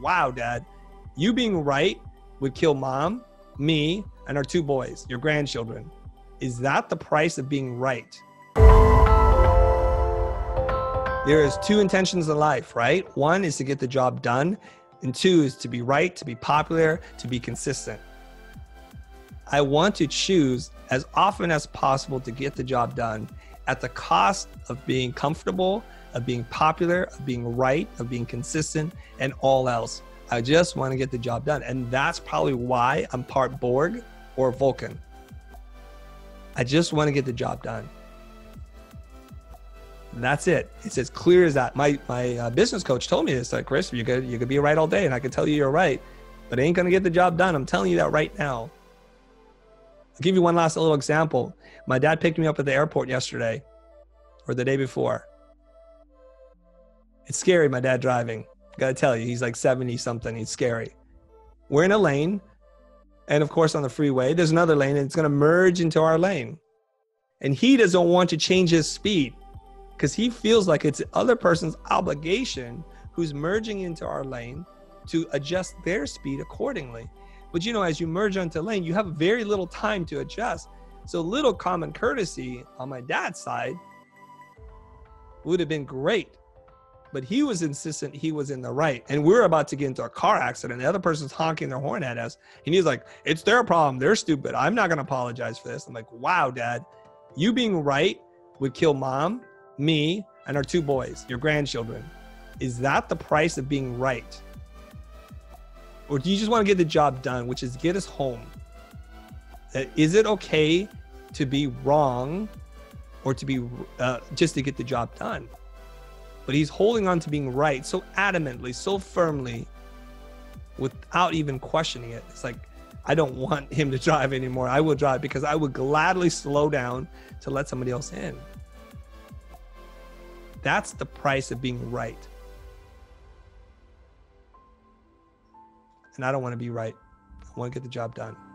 wow, Dad, you being right would kill Mom, me, and our two boys, your grandchildren. Is that the price of being right? There is two intentions in life, right? One is to get the job done, and two is to be right, to be popular, to be consistent. I want to choose as often as possible to get the job done at the cost of being comfortable, of being popular, of being right, of being consistent, and all else. I just want to get the job done. And that's probably why I'm part Borg or Vulcan. I just want to get the job done. And that's it. It's as clear as that. My business coach told me this, like, Chris, you could be right all day and I could tell you you're right, but it ain't going to get the job done. I'm telling you that right now. I'll give you one last little example. My dad picked me up at the airport yesterday or the day before. It's scary, my dad driving. I gotta tell you, he's like 70 something. He's scary. We're in a lane. And of course, on the freeway, there's another lane and it's gonna merge into our lane. And he doesn't want to change his speed, because he feels like it's the other person's obligation who's merging into our lane to adjust their speed accordingly. But you know, as you merge onto lane, you have very little time to adjust. So little common courtesy on my dad's side would have been great, but he was insistent he was in the right. And we're about to get into a car accident. The other person's honking their horn at us. And he's like, it's their problem, they're stupid, I'm not gonna apologize for this. I'm like, wow, Dad, you being right would kill Mom, me, and our two boys, your grandchildren. Is that the price of being right? Or do you just want to get the job done, which is get us home? Is it okay to be wrong or to be just to get the job done? But he's holding on to being right so adamantly, so firmly, without even questioning it. It's like, I don't want him to drive anymore. I will drive because I would gladly slow down to let somebody else in. That's the price of being right. And I don't want to be right. I want to get the job done.